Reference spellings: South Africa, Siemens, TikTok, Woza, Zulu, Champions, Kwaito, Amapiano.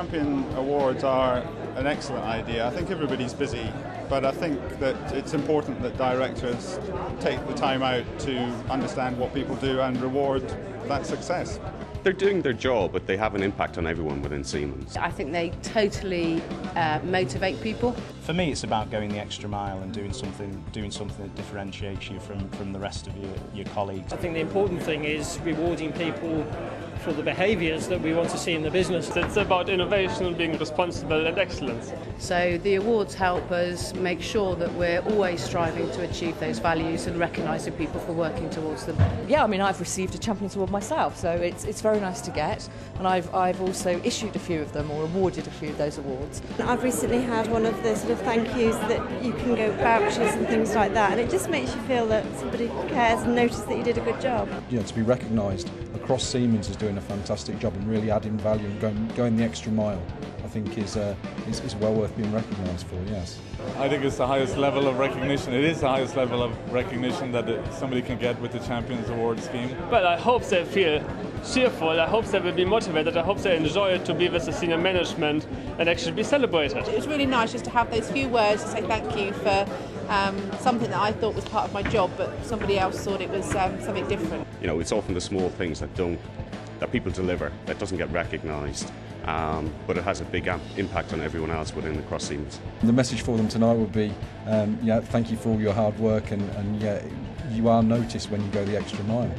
Champion Awards are an excellent idea. I think everybody's busy, but I think that it's important that directors take the time out to understand what people do and reward that success. They're doing their job, but they have an impact on everyone within Siemens. I think they totally motivate people. For me, it's about going the extra mile and doing something that differentiates you from the rest of your colleagues. I think the important thing is rewarding people for the behaviours that we want to see in the business. It's about innovation and being responsible and excellence. So the awards help us make sure that we're always striving to achieve those values and recognising people for working towards them. Yeah, I mean, I've received a Champions Award myself, so it's very nice to get, and I've also issued a few of them or awarded a few of those awards. I've recently had one of the sort of thank yous that you can go vouchers and things like that, and it just makes you feel that somebody cares and notices that you did a good job. You know, to be recognised across Siemens is doing a fantastic job and really adding value and going the extra mile, I think is well worth being recognised for, yes. I think it's the highest level of recognition. It is the highest level of recognition that somebody can get with the Champions Award scheme. Well, I hope they feel cheerful, I hope they will be motivated, I hope they enjoy it to be with the senior management and actually be celebrated. It's really nice just to have those few words to say thank you for something that I thought was part of my job, but somebody else thought it was something different. You know, it's often the small things that people deliver, that doesn't get recognised, but it has a big impact on everyone else within the cross Siemens. The message for them tonight would be, yeah, thank you for all your hard work, and yeah, you are noticed when you go the extra mile.